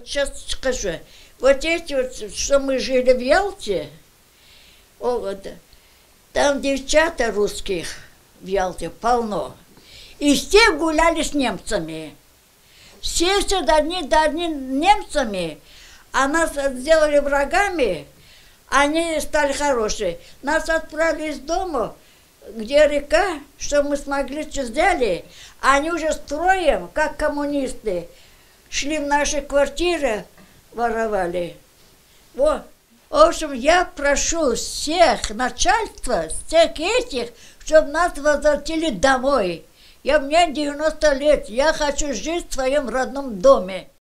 вот сейчас скажу, вот эти вот, что мы жили в Ялте, вот, там девчата русских в Ялте полно, и все гуляли с немцами, все до одни немцами, а нас сделали врагами, они стали хорошие. Нас отправили из дома, где река, что мы смогли, что взяли. Они уже строем, как коммунисты, шли в наши квартиры, воровали. Вот. В общем, я прошу всех начальства, всех этих, чтобы нас возвратили домой. Мне 90 лет, я хочу жить в своем родном доме.